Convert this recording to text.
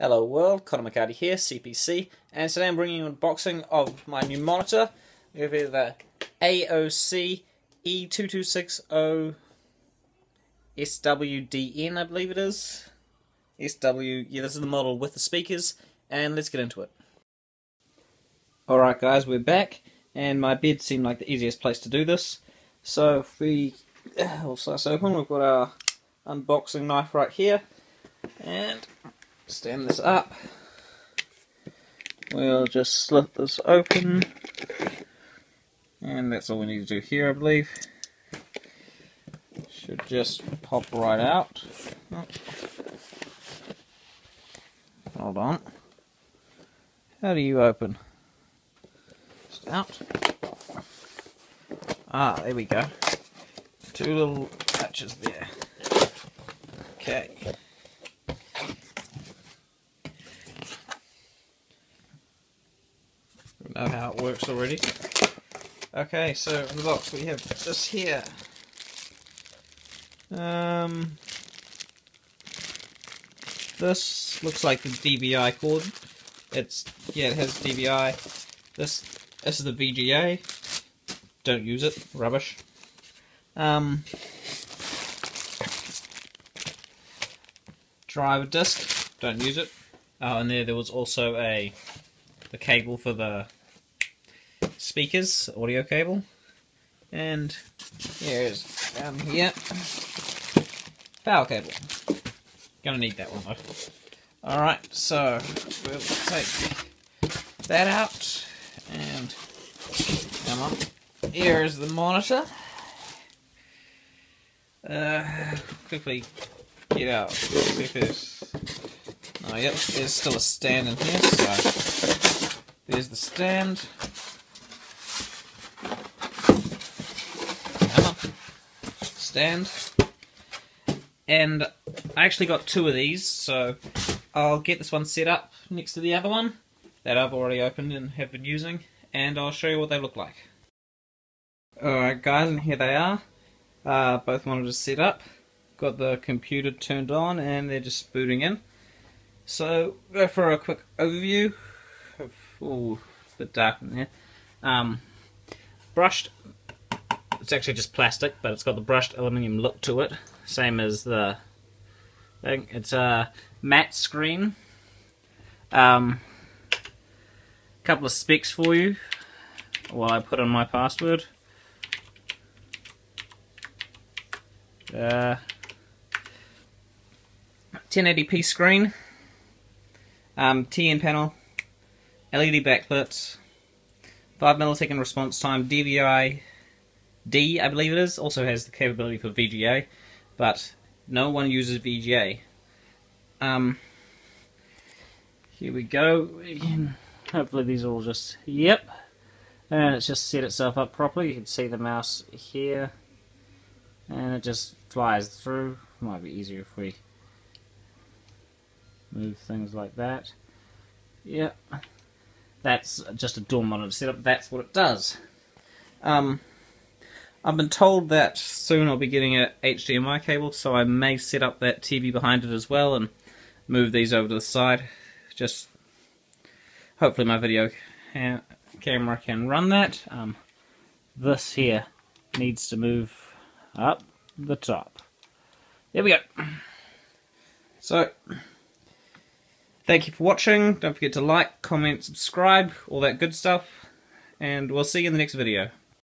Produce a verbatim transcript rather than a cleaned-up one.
Hello world, Connor McCarty here, C P C, and today I'm bringing you an unboxing of my new monitor. We have the A O C E two two six zero S W D N, I believe it is. S W, yeah, this is the model with the speakers, and let's get into it. Alright guys, we're back, and my bed seemed like the easiest place to do this. So if we we'll slice open, we've got our unboxing knife right here, and stand this up. We'll just slip this open, and that's all we need to do here, I believe. Should just pop right out. Oh. Hold on. How do you open? Just out. Ah, there we go. Two little patches there. Okay. Know how it works already. Okay, so in the box we have this here. Um, this looks like the D V I cord. It's yeah, it has D V I. This this is the V G A. Don't use it, rubbish. Um, driver disc. Don't use it. Oh, and there there was also a the cable for the speakers, audio cable, and here's down here, power cable. Gonna need that one though. Alright, so we'll take that out, and come on. Here is the monitor. Uh, quickly get out. Oh, yep, there's still a stand in here, so there's the stand. Stand, and I actually got two of these, so I'll get this one set up next to the other one that I've already opened and have been using, and I'll show you what they look like. Alright guys, and here they are, uh, both monitors set up, got the computer turned on, and they're just booting in. So go for a quick overview. Ooh, it's a bit dark in there. Um, brushed. It's actually just plastic, but it's got the brushed aluminium look to it, same as the thing. It's a matte screen. Um, couple of specs for you while I put on my password. Uh, ten eighty p screen, um, T N panel, L E D backlit, five millisecond response time, D V I. D, I believe it is, also has the capability for V G A, but no one uses V G A. Um, here we go. Hopefully these all just, yep. And it's just set itself up properly. You can see the mouse here. And it just flies through. Might be easier if we move things like that. Yep. That's just a dual monitor setup. That's what it does. Um... I've been told that soon I'll be getting a H D M I cable, so I may set up that T V behind it as well and move these over to the side. Just hopefully my video ca camera can run that. Um, this here needs to move up the top. There we go. So, thank you for watching. Don't forget to like, comment, subscribe, all that good stuff. And we'll see you in the next video.